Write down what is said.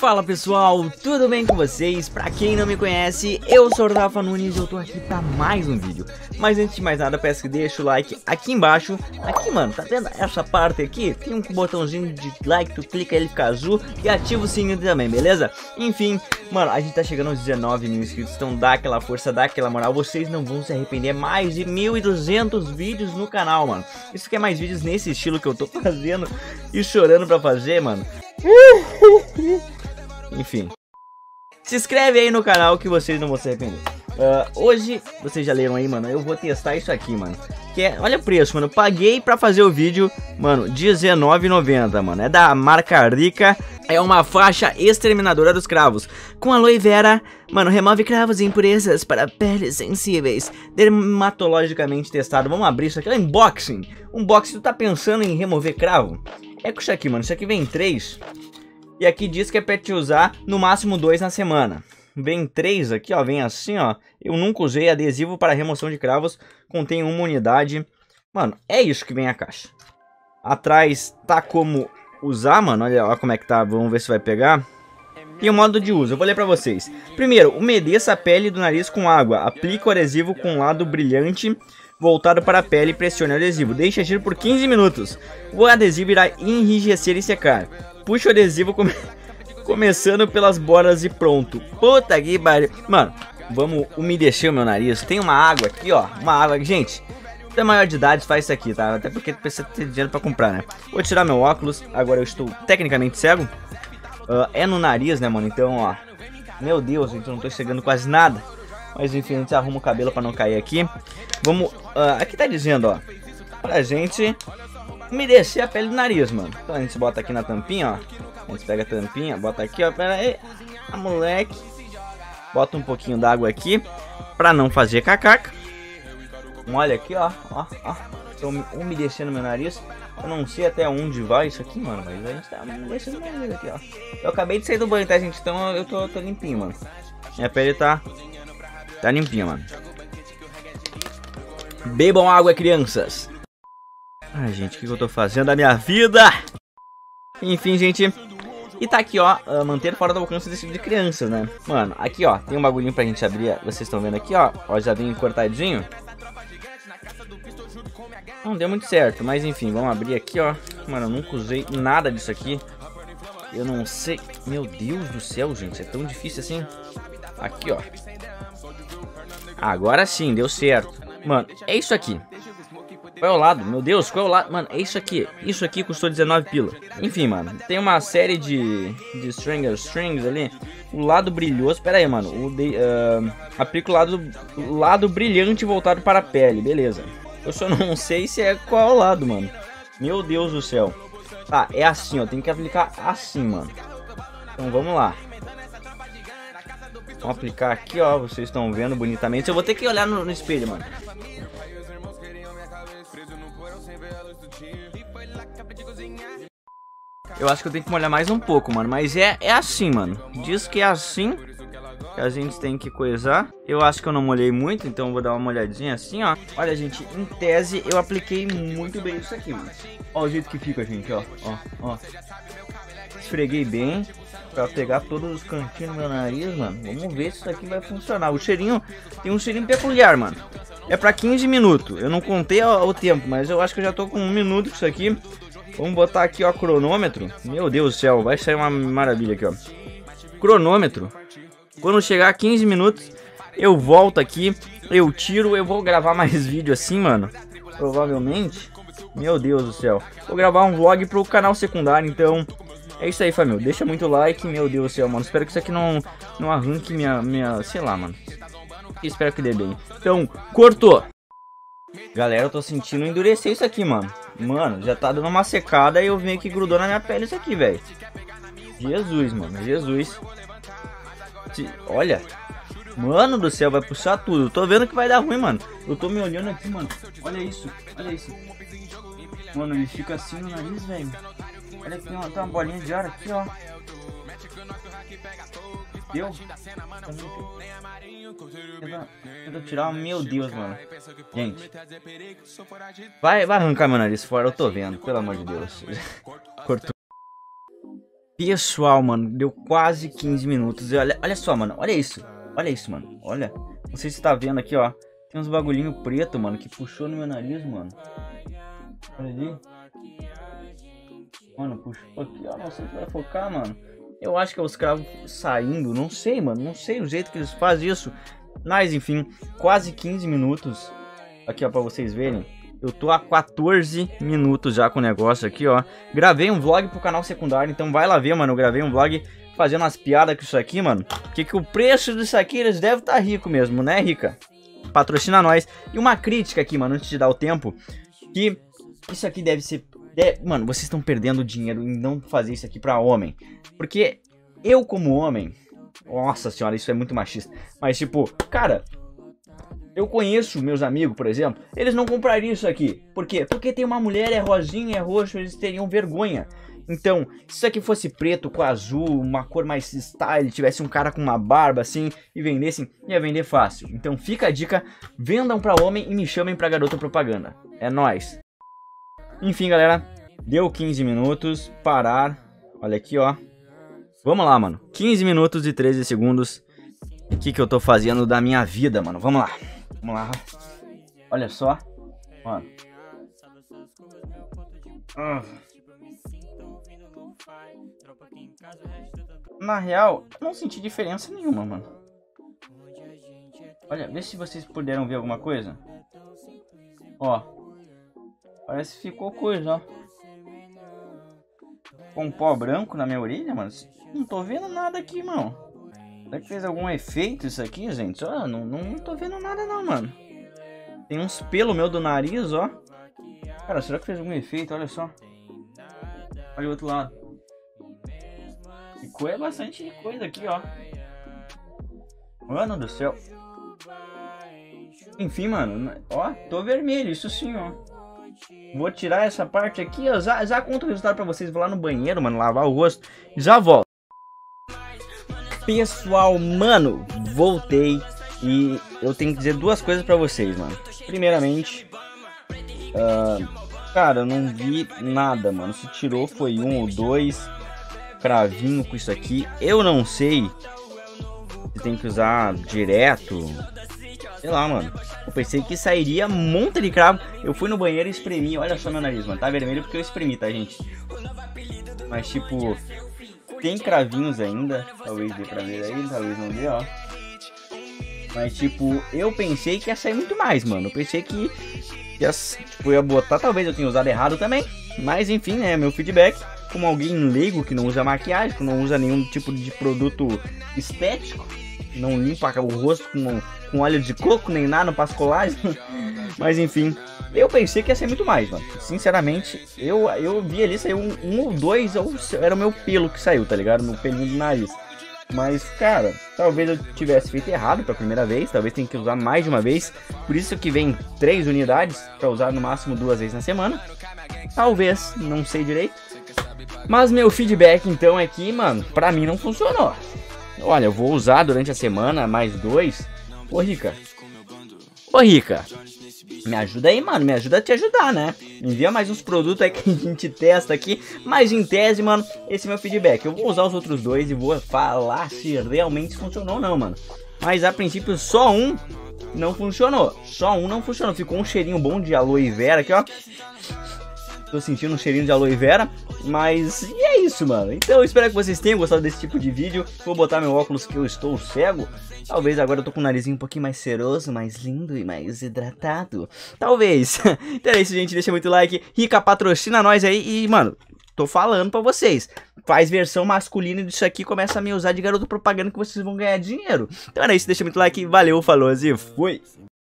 Fala pessoal, tudo bem com vocês? Pra quem não me conhece, eu sou o Rafa Nunes e eu tô aqui pra mais um vídeo. Mas antes de mais nada, peço que deixe o like aqui embaixo. Aqui mano, tá vendo essa parte aqui? Tem um botãozinho de like, tu clica ele fica azul e ativa o sininho também, beleza? Enfim, mano, a gente tá chegando aos 19 mil inscritos, então dá aquela força, dá aquela moral. Vocês não vão se arrepender, mais de 1.200 vídeos no canal, mano. Isso quer mais vídeos nesse estilo que eu tô fazendo e chorando pra fazer, mano. Enfim, se inscreve aí no canal que vocês não vão se arrepender. Hoje, vocês já leram aí, mano, eu vou testar isso aqui, mano. Que é, olha o preço, mano, eu paguei pra fazer o vídeo, mano, R$19,90, mano. É da marca Ricca, é uma faixa exterminadora dos cravos. Com aloe vera, mano, remove cravos e impurezas para peles sensíveis. Dermatologicamente testado. Vamos abrir isso aqui, é um unboxing. Unboxing, tu tá pensando em remover cravo? É com isso aqui, mano, isso aqui vem 3. E aqui diz que é pra te usar no máximo 2 na semana. Vem 3 aqui, ó. Vem assim, ó. Eu nunca usei adesivo para remoção de cravos. Contém uma unidade. Mano, é isso que vem a caixa. Atrás tá como usar, mano. Olha lá como é que tá. Vamos ver se vai pegar. E o modo de uso. Eu vou ler pra vocês. Primeiro, umedeça a pele do nariz com água. Aplique o adesivo com um lado brilhante voltado para a pele e pressione o adesivo. Deixe agir por 15 minutos. O adesivo irá enrijecer e secar. Puxa o adesivo começando pelas bordas e pronto. Puta que pariu. Mano, vamos umedecer o meu nariz. Tem uma água aqui, ó. Uma água. Gente, até maior de idade faz isso aqui, tá? Até porque precisa ter dinheiro pra comprar, né? Vou tirar meu óculos. Agora eu estou tecnicamente cego. É no nariz, né, mano? Então, ó. Meu Deus, gente, eu não tô enxergando quase nada. Mas, enfim, a gente arruma o cabelo pra não cair aqui. Vamos... aqui tá dizendo, ó. Pra gente... umedecer a pele do nariz, mano. Então a gente bota aqui na tampinha, ó. A gente pega a tampinha, bota aqui, ó. Pera aí, a moleque. Bota um pouquinho d'água aqui pra não fazer cacaca. Molha aqui, ó. Ó, ó. Tô umedecendo meu nariz. Eu não sei até onde vai isso aqui, mano. Mas a gente tá umedecendo meu nariz aqui, ó. Eu acabei de sair do banho, tá, gente? Então eu tô limpinho, mano. Minha pele tá limpinha, mano. Bebam água, crianças. Ai, gente, o que eu tô fazendo da minha vida? Enfim, gente. E tá aqui, ó, manter fora do alcance desse tipo de crianças, né? Mano, aqui, ó, tem um bagulhinho pra gente abrir. Vocês estão vendo aqui, ó. Ó, já vem cortadinho. Não deu muito certo, mas enfim, vamos abrir aqui, ó. Mano, eu nunca usei nada disso aqui. Eu não sei. Meu Deus do céu, gente, é tão difícil assim. Aqui, ó. Agora sim, deu certo. Mano, é isso aqui. Qual é o lado? Meu Deus, qual é o lado? Mano, é isso aqui. Isso aqui custou 19 pila. Enfim, mano, tem uma série de strings ali. O lado brilhoso... Pera aí, mano. Aplica o lado brilhante voltado para a pele. Beleza. Eu só não sei se é qual lado, mano. Meu Deus do céu. Tá, é assim, ó. Tem que aplicar assim, mano. Então, vamos lá. Vamos aplicar aqui, ó. Vocês estão vendo bonitamente. Eu vou ter que olhar no espelho, mano. Eu acho que eu tenho que molhar mais um pouco, mano. Mas é assim, mano. Diz que é assim que a gente tem que coisar. Eu acho que eu não molhei muito, então vou dar uma molhadinha assim, ó. Olha, gente, em tese eu apliquei muito bem isso aqui, mano. Ó o jeito que fica, gente, ó. Ó, ó. Esfreguei bem pra pegar todos os cantinhos do meu nariz, mano. Vamos ver se isso aqui vai funcionar. O cheirinho, tem um cheirinho peculiar, mano. É pra 15 minutos. Eu não contei o tempo, mas eu acho que eu já tô com 1 minuto com isso aqui. Vamos botar aqui, ó, cronômetro. Meu Deus do céu, vai sair uma maravilha aqui, ó. Cronômetro. Quando chegar a 15 minutos, eu volto aqui, eu tiro, eu vou gravar mais vídeo assim, mano. Provavelmente. Meu Deus do céu. Vou gravar um vlog pro canal secundário, então... É isso aí, família. Deixa muito like, meu Deus do céu, mano. Espero que isso aqui não arranque minha... Sei lá, mano. Espero que dê bem. Então, cortou. Galera, eu tô sentindo endurecer isso aqui, mano. Mano, já tá dando uma secada e eu meio que grudou na minha pele isso aqui, velho. Jesus, mano, Jesus. Olha. Mano do céu, vai puxar tudo. Eu tô vendo que vai dar ruim, mano. Eu tô me olhando aqui, mano. Olha isso, olha isso. Mano, ele fica assim no nariz, velho. Olha aqui, ó, tá uma bolinha de ar aqui, ó. Deu? Tenta tirar, meu Deus, mano. Gente, vai arrancar meu nariz fora, eu tô vendo, pelo amor de Deus. Cortou. Pessoal, mano, deu quase 15 minutos. E olha só, mano, olha isso. Olha isso, mano, olha. Não sei se você tá vendo aqui, ó. Tem uns bagulhinho preto, mano, que puxou no meu nariz, mano. Olha ali. Mano, puxou aqui, ó. Não sei se vai focar, mano. Eu acho que é os cravos saindo. Não sei, mano, não sei o jeito que eles fazem isso. Mas, enfim, quase 15 minutos. Aqui, ó, pra vocês verem. Eu tô há 14 minutos já com o negócio aqui, ó. Gravei um vlog pro canal secundário, então vai lá ver, mano. Eu gravei um vlog fazendo umas piadas com isso aqui, mano. Que o preço disso aqui, eles devem estar ricos mesmo, né, Rica? Patrocina nós. E uma crítica aqui, mano, antes de dar o tempo. Que isso aqui deve ser... Mano, vocês estão perdendo dinheiro em não fazer isso aqui pra homem. Porque eu como homem... Nossa senhora, isso é muito machista. Mas tipo, cara... Eu conheço meus amigos, por exemplo, eles não comprariam isso aqui. Por quê? Porque tem uma mulher, é rosinha, é roxo, eles teriam vergonha. Então, se isso aqui fosse preto com azul, uma cor mais style, tivesse um cara com uma barba assim e vendessem, ia vender fácil. Então fica a dica, vendam pra homem e me chamem pra garota propaganda. É nóis. Enfim, galera, deu 15 minutos, parar, olha aqui, ó. Vamos lá, mano, 15 minutos e 13 segundos. O que que eu tô fazendo da minha vida, mano? Vamos lá. Vamos lá. Olha só. Mano. Na real, eu não senti diferença nenhuma, mano. Olha, vê se vocês puderam ver alguma coisa. Ó. Parece que ficou coisa, ó. Com um pó branco na minha orelha, mano. Não tô vendo nada aqui, mano. Será que fez algum efeito isso aqui, gente? Ó, não tô vendo nada não, mano. Tem uns pelos meu do nariz, ó. Cara, será que fez algum efeito? Olha só. Olha o outro lado. Ficou é bastante coisa aqui, ó. Mano do céu. Enfim, mano. Ó, tô vermelho, isso sim, ó. Vou tirar essa parte aqui, ó. Já conto o resultado pra vocês. Vou lá no banheiro, mano, lavar o rosto. Já volto. Pessoal, mano, voltei e eu tenho que dizer duas coisas pra vocês, mano. Primeiramente, cara, eu não vi nada, mano. Se tirou foi um ou dois cravinho com isso aqui. Eu não sei se tem que usar direto. Sei lá, mano. Eu pensei que sairia um monte de cravo. Eu fui no banheiro e espremi. Olha só meu nariz, mano. Tá vermelho porque eu espremi, tá, gente? Mas, tipo... Tem cravinhos ainda, talvez dê pra ver aí, talvez não dê, ó. Mas tipo, eu pensei que ia sair muito mais, mano. Eu pensei que ia, tipo, ia botar, talvez eu tenha usado errado também. Mas enfim, né, meu feedback. Como alguém leigo que não usa maquiagem, que não usa nenhum tipo de produto estético. Não limpa o rosto com óleo de coco, nem nada, não passa colagem. Mas enfim, eu pensei que ia ser muito mais, mano. Sinceramente, eu vi ali, saiu um ou dois, ou era o meu pelo que saiu, tá ligado? Meu pelinho de nariz. Mas, cara, talvez eu tivesse feito errado pra primeira vez, talvez tenha que usar mais de uma vez. Por isso que vem 3 unidades, pra usar no máximo 2 vezes na semana. Talvez, não sei direito. Mas meu feedback, então, é que, mano, pra mim não funcionou. Olha, eu vou usar durante a semana mais 2. Ô, Rica. Ô, Rica. Me ajuda aí, mano. Me ajuda a te ajudar, né? Envia mais uns produtos aí que a gente testa aqui. Mas em tese, mano, esse é meu feedback. Eu vou usar os outros 2 e vou falar se realmente funcionou ou não, mano. Mas a princípio só um não funcionou. Só um não funcionou. Ficou um cheirinho bom de aloe vera aqui, ó. Tô sentindo um cheirinho de aloe vera, mas e é isso, mano. Então eu espero que vocês tenham gostado desse tipo de vídeo. Vou botar meu óculos que eu estou cego. Talvez agora eu tô com o narizinho um pouquinho mais seroso, mais lindo e mais hidratado. Talvez. Então é isso, gente. Deixa muito like. Rica, patrocina nós aí. E, mano, tô falando pra vocês. Faz versão masculina disso aqui e começa a me usar de garoto propaganda que vocês vão ganhar dinheiro. Então era isso. Deixa muito like. Valeu, falou e fui.